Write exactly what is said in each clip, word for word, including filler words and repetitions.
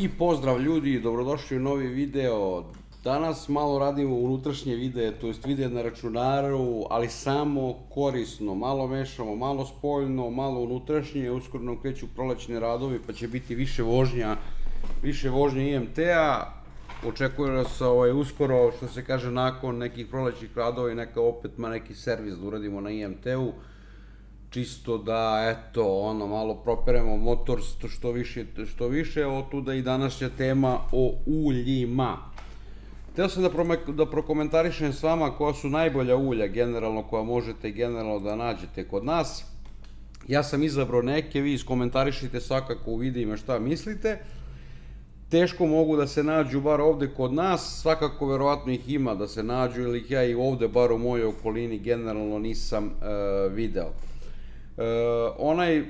I pozdrav ljudi, dobrodošli u novi video. Danas malo radimo unutrašnje videe, to jest videe na računaru, ali samo korisno. Malo mešamo, malo spoljno, malo unutrašnje. Uskoro nam kreću prolećne radovi pa će biti više vožnja, više vožnje I M T-a. Očekuje nas uskoro, što se kaže, nakon nekih prolećnih radova i neka opet ma neki servis da uradimo na I M T-u. Čisto da, eto, ono, malo properemo motor što više, što više, otuda i današnja tema o uljima. Htio sam da prokomentarišem s vama koja su najbolja ulja, generalno, koja možete generalno da nađete kod nas. Ja sam izabrao neke, vi iskomentarišite svakako u videima šta mislite. Teško mogu da se nađu bar ovde kod nas, svakako verovatno ih ima da se nađu, ili ja i ovde, bar u mojoj okolini, generalno nisam video. Onaj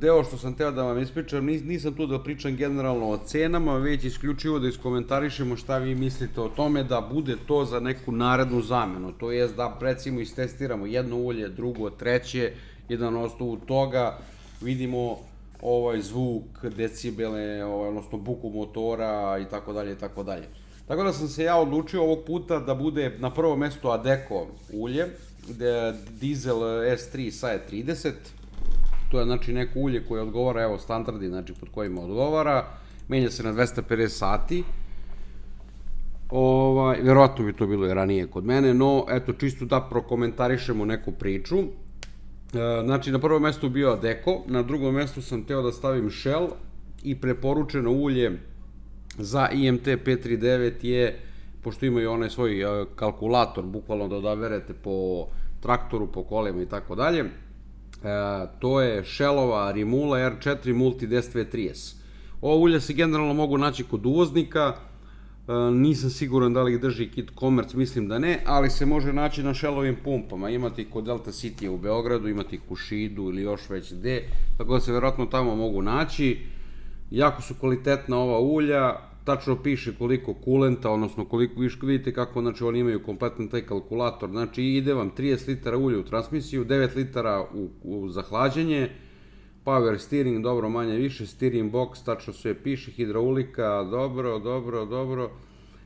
deo što sam teo da vam ispričam, nisam tu da pričam generalno o cenama, već isključivo da iskomentarišemo šta vi mislite o tome, da bude to za neku narednu zamenu, to jest da recimo istestiramo jedno ulje, drugo, treće i da na osnovu toga vidimo ovaj zvuk, decibele, odnosno buku motora i tako dalje i tako dalje. Tako da sam se ja odlučio ovog puta da bude na prvo mesto ADECO ulje, Diesel S tri S A E trideset, to je znači neko ulje koje odgovara, evo, standardi, znači pod kojima odgovara, menja se na dvesta pedeset sati, verovatno bi to bilo i ranije kod mene, no eto, čisto da prokomentarišemo neku priču. Znači, na prvom mestu bio ADECO, na drugom mestu sam teo da stavim Shell i preporučeno ulje za I M T pet trideset devet je, pošto imaju onaj svoj kalkulator, bukvalno da odaberete po traktoru, po kolima i tako dalje, to je Shellova Rimula R četiri Multi deset dvesta trideset. Ovo ulje se generalno mogu naći kod uvoznika, nisam siguran da li ih drži Kit Commerce, mislim da ne, ali se može naći na Shellovim pumpama, imate ih kod Delta City u Beogradu, imate ih u Kushidu ili još već gde, tako da se verovatno tamo mogu naći. Jako su kvalitetna ova ulja, tačno piše koliko kulenta, odnosno koliko viška, vidite kako, znači oni imaju kompletan taj kalkulator, znači ide vam trideset litara ulja u transmisiju, devet litara za hlađenje, power steering, dobro, manje više, steering box, tačno sve piše, hidraulika, dobro, dobro, dobro,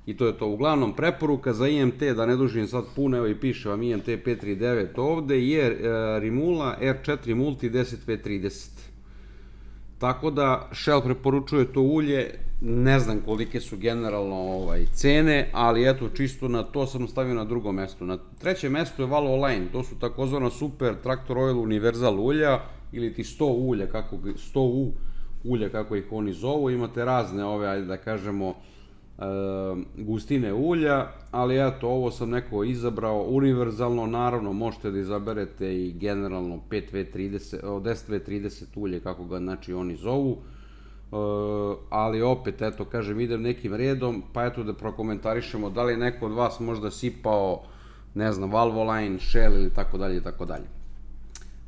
i to je to. Uglavnom, preporuka za I M T, da ne dužim sad puno, evo i piše vam I M T pet trideset devet ovde, je Rimula R četiri Multi deset dvesta trideset. Tako da Shell preporučuje to ulje, ne znam kolike su generalno cene, ali eto, čisto na to sam stavio na drugo mesto. Na trećem mestu je Valvoline, to su takozvana super traktor oil univerzal ulja, ili ti sto ulja, sto U ulja kako ih oni zovu, imate razne ove, ajde da kažemo, gustine ulja, ali eto, ovo sam neko izabrao, univerzalno, naravno možete da izaberete i generalno deset dvesta trideset ulje, kako ga znači oni zovu, ali opet, eto, kažem, idem nekim redom, pa eto da prokomentarišemo da li je neko od vas možda sipao, ne znam, Valvoline, Shell ili tako dalje i tako dalje.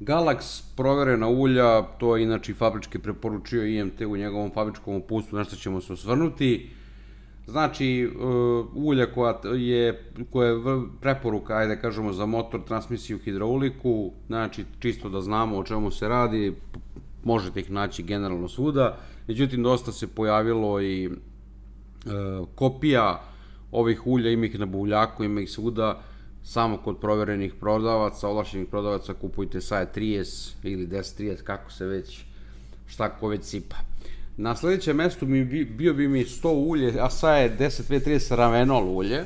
Galax, proverena ulja, to je inače fabrički preporučio I M T u njegovom fabričkom upustu, na što ćemo se osvrnuti. Znači, ulja koja je preporuka, ajde kažemo, za motor, transmisiju, hidrauliku, znači čisto da znamo o čemu se radi, možete ih naći generalno svuda. Međutim, dosta se pojavilo i kopija ovih ulja, ima ih na buvljaku, ima ih svuda, samo kod proverenih prodavaca, ovlašćenih prodavaca, kupujte S A E trideset ili deset trideset, kako se već, šta ko već sipa. Na sledećem mestu bio bi mi sto ulje, a sad je deset dvesta trideset Ravenol ulje.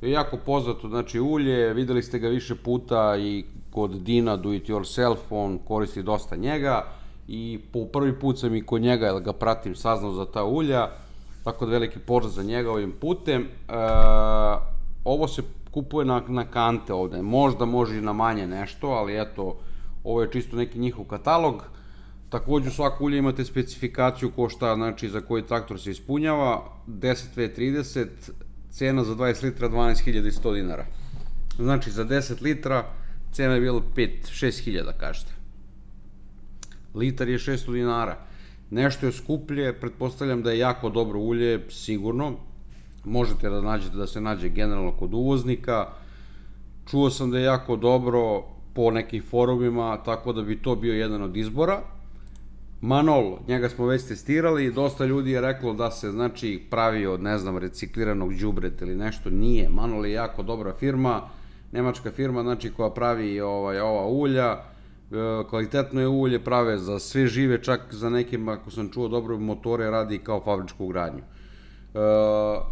To je jako poznato, znači ulje, videli ste ga više puta i kod Dina Do It Yourself, on koristi dosta njega. I po prvi put sam i kod njega, jer ga pratim, saznao za ta ulja. Tako da veliki pozdrav za njega ovim putem. Ovo se kupuje na kante ovde, možda može i na manje nešto, ali eto, ovo je čisto neki njihov katalog. Također, u svaku ulje imate specifikaciju ko šta, znači za koji traktor se ispunjava. deset dvesta trideset, cena za dvadeset litra dvanaest hiljada sto dinara. Znači za deset litra cena je bila pet do šest hiljada, kažete. Litar je šesto dinara. Nešto je skuplje, pretpostavljam da je jako dobro ulje, sigurno. Možete da nađete da se nađe generalno kod uvoznika. Čuo sam da je jako dobro po nekim forumima, tako da bi to bio jedan od izbora. Mannol, njega smo već testirali i dosta ljudi je reklo da se, znači, pravi od, ne znam, recikliranog đubreta ili nešto, nije. Mannol je jako dobra firma, nemačka firma, znači, koja pravi ova ulja, kvalitetno je ulje, prave za sve žive, čak za neke, ako sam čuo dobro, motore radi kao fabričku ugradnju.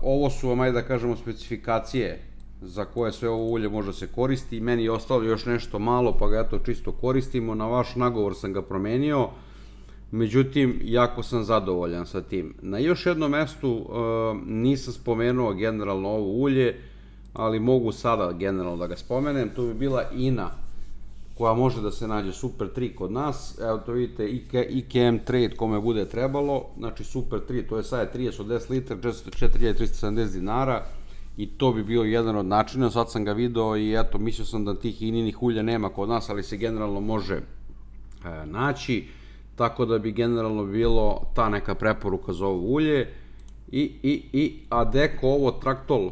Ovo su vam, ajde da kažemo, specifikacije za koje sve ovo ulje može da se koristi. Meni je ostalo još nešto malo, pa ga ja to čisto koristimo. Na vaš nagovor sam ga promenio. Međutim, jako sam zadovoljan sa tim. Na još jednom mestu nisam spomenuo generalno ovo ulje, ali mogu sada generalno da ga spomenem. To bi bila I N A, koja može da se nađe Super tri kod nas. Evo to vidite, I K M Trade kome bude trebalo. Znači Super tri, to je sad trideset od deset litara, četiri hiljade trista sedamdeset dinara. I to bi bio jedan od načina. Sad sam ga video i eto, mislio sam da tih ininih ulja nema kod nas, ali se generalno može naći. Tako da bi generalno bilo ta neka preporuka za ovo ulje. I ADECO, ovo Traktol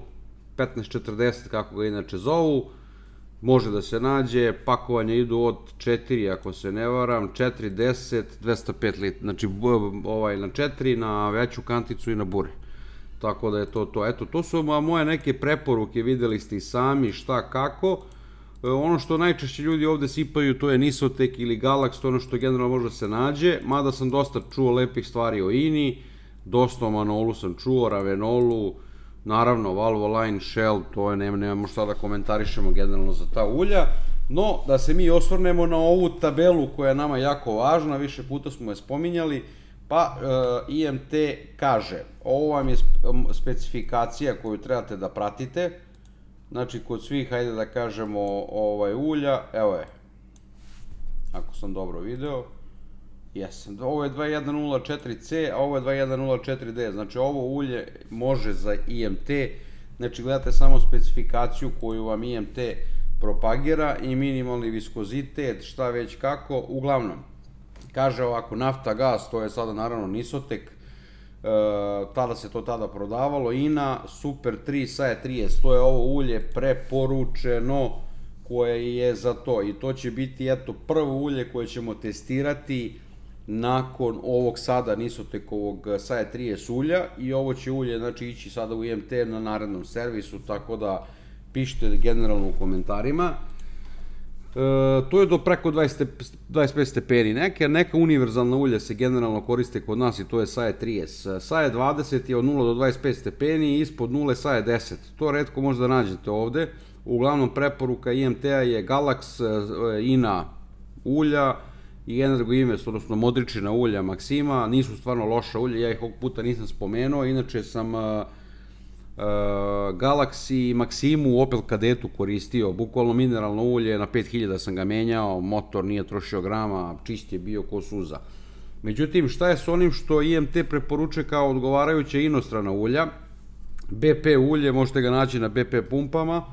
petnaest četrdeset, kako ga inače zovu, može da se nađe. Pakovanje idu od četiri, ako se ne varam, četiri, deset, dvesta pet litara. Znači na četiri, na veću kanticu i na bure. Tako da je to to. Eto, to su moje neke preporuke, videli ste i sami šta, kako. Ono što najčešće ljudi ovde sipaju, to je Nisotek ili Galaxy, ono što generalno može da se nađe, mada sam dosta čuo lepih stvari o I N I, dosta o Mannolu sam čuo, Ravenolu, naravno Valvoline, Shell, to je, nemamo šta da komentarišemo generalno za ta ulja. No, da se mi osvrnemo na ovu tabelu koja je nama jako važna, više puta smo je spominjali, pa I M T kaže, ovo vam je specifikacija koju trebate da pratite. Znači, kod svih, hajde da kažemo, ovaj ulja, evo je, ako sam dobro video, jesam, ovo je dvadeset jedan nula četiri C, a ovo je dvadeset jedan nula četiri D, znači ovo ulje može za I M T, znači gledate samo specifikaciju koju vam I M T propagira i minimalni viskozitet, šta već kako, uglavnom, kaže ovako, nafta, gas, to je sada naravno Nisotek, tada se to tada prodavalo, I N A, Super tri, S A E trideset, to je ovo ulje preporučeno koje je za to i to će biti, eto, prvo ulje koje ćemo testirati nakon ovog sada Nisotekovog S A E trideset ulja i ovo će ulje, znači, ići sada u I M T na narednom servisu, tako da pišite generalno u komentarima. To je do preko dvadeset pet stepeni neke, neka univerzalna ulja se generalno koriste kod nas i to je S A E trideset. S A E dvadeset je od nula do dvadeset pet stepeni i ispod nule S A E deset. To redko možda nađete ovde. Uglavnom preporuka I M T-a je Galax, I N A ulja i Energo Invest, odnosno Modričina ulja Maksima. Nisu stvarno loša ulja, ja ih ovog puta nisam spomenuo. Inače sam Galaxy i Maksimu u Opel Kadetu koristio, bukvalno mineralno ulje, na pet hiljada sam ga menjao, motor nije trošio grama, čist je bio ko suza. Međutim, šta je s onim što I M T preporuče kao odgovarajuće inostrana ulja? B P ulje, možete ga naći na B P pumpama,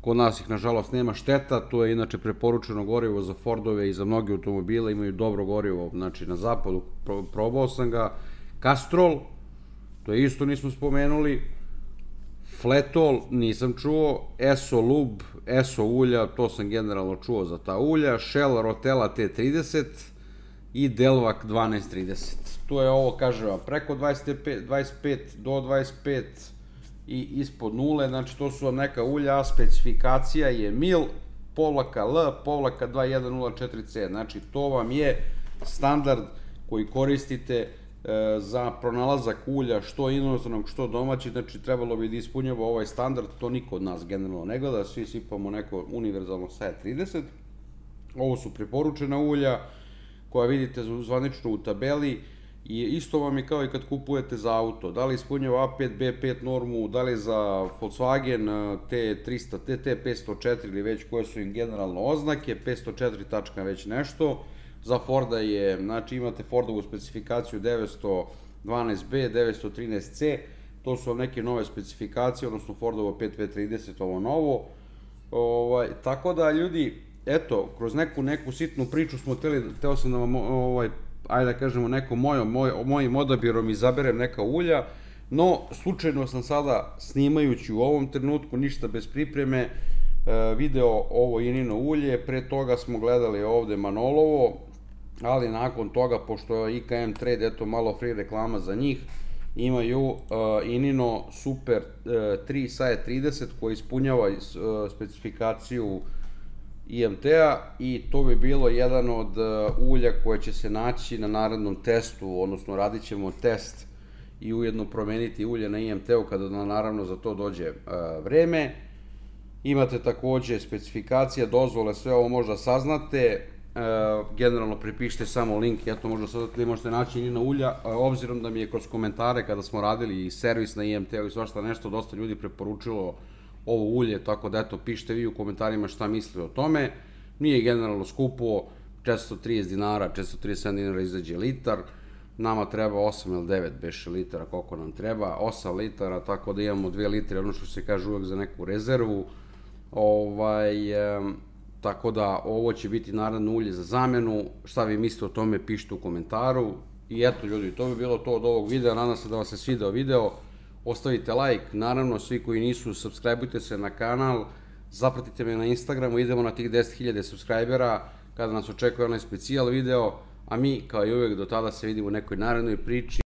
kod nas ih nažalost nema, šteta, to je inače preporučeno gorivo za Fordove i za mnogi automobile, imaju dobro gorivo, znači na zapadu, probao sam ga. Castrol, to je isto nismo spomenuli. Fletol, nisam čuo, E S O lub, E S O ulja, to sam generalno čuo za ta ulja, Shell Rotella T trideset i Delvac dvanaest trideset. Tu je ovo, kažem vam, preko dvadeset pet do dvadeset pet i ispod nule, znači to su vam neka ulja, specifikacija je M I L, povlaka L, povlaka dvadeset jedan nula četiri C, znači to vam je standard koji koristite za pronalazak ulja, što inostranog, što domaći, znači trebalo bi da ispunjava ovaj standard, to niko od nas generalno ne gleda, svi sipamo neko univerzalno S A E trideset. Ovo su preporučena ulja, koja vidite zvanično u tabeli, i isto vam je kao i kad kupujete za auto, da li ispunjava A pet, B pet normu, da li za Volkswagen T trista, T T pet nula četiri ili već koje su im generalno oznake, pet nula četiri tačka već nešto. Za Forda je, znači imate Fordovu specifikaciju devet jedan dva B, devet jedan tri C, to su vam neke nove specifikacije, odnosno Fordovo pet V trideset, ovo novo. Tako da, ljudi, eto, kroz neku neku sitnu priču smo hteli, hteo sam da vam, ajde da kažemo, nekom mojim odabirom izaberem neka ulja, no slučajno sam sada, snimajući u ovom trenutku, ništa bez pripreme, video ovo I N I-no ulje, pre toga smo gledali ovde Mannolovo, ali nakon toga, pošto je I K M Trade, eto malo free reklama za njih, imaju Inino Super tri Saje trideset koji ispunjava specifikaciju I M T-a i to bi bilo jedan od ulja koje će se naći na narednom testu, odnosno radit ćemo test i ujedno promeniti ulje na I M T-u kada naravno za to dođe vreme. Imate takođe specifikacije, dozvole, sve ovo možda saznate. Generalno pripišite samo link, ja to možda saznate i možete naći Inina ulja, obzirom da mi je kroz komentare kada smo radili i servis na I M T-u i svašta nešto, dosta ljudi preporučilo ovo ulje, tako da eto, pišite vi u komentarima šta mislite o tome. Nije generalno skupo, četiristo trideset dinara, četiristo trideset sedam dinara izađe litar, nama treba osam ili devet beše litara, koliko nam treba, osam litara, tako da imamo dve litre, ono što se kaže uvek za neku rezervu, ovaj, tako da ovo će biti naravno ulje za zamenu. Šta vi mislite o tome, pišite u komentaru. I eto ljudi, to bi bilo to od ovog videa, nadam se da vam se svideo video. Ostavite like, naravno svi koji nisu, subscribeujte se na kanal, zapratite me na Instagramu, idemo na tih deset hiljada subscribera, kada nas očekuje onaj specijal video, a mi kao i uvek do tada se vidimo u nekoj narednoj priči.